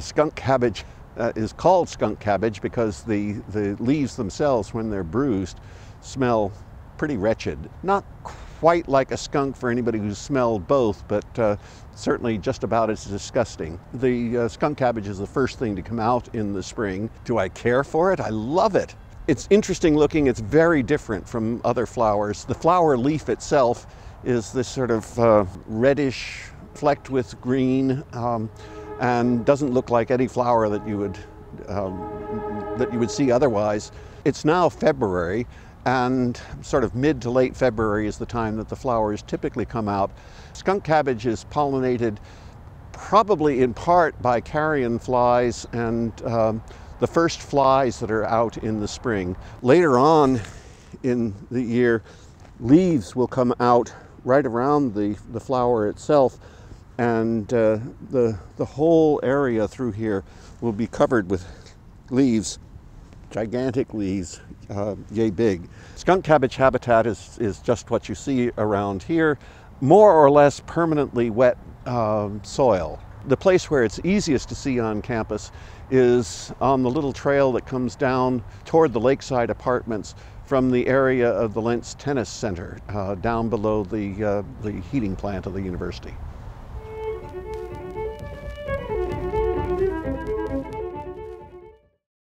Skunk cabbage is called skunk cabbage because the leaves themselves, when they're bruised, smell pretty wretched. Not quite like a skunk for anybody who's smelled both, but certainly just about as disgusting. The skunk cabbage is the first thing to come out in the spring. Do I care for it? I love it. It's interesting looking. It's very different from other flowers. The flower leaf itself is this sort of reddish, flecked with green, and doesn't look like any flower that you would see otherwise. It's now February, and sort of mid to late February is the time that the flowers typically come out. Skunk cabbage is pollinated probably in part by carrion flies and the first flies that are out in the spring. Later on in the year, leaves will come out right around the flower itself, and the whole area through here will be covered with leaves, gigantic leaves, yay big. Skunk cabbage habitat is just what you see around here, more or less permanently wet soil. The place where it's easiest to see on campus is on the little trail that comes down toward the Lakeside Apartments from the area of the Lentz Tennis Center, down below the heating plant of the university.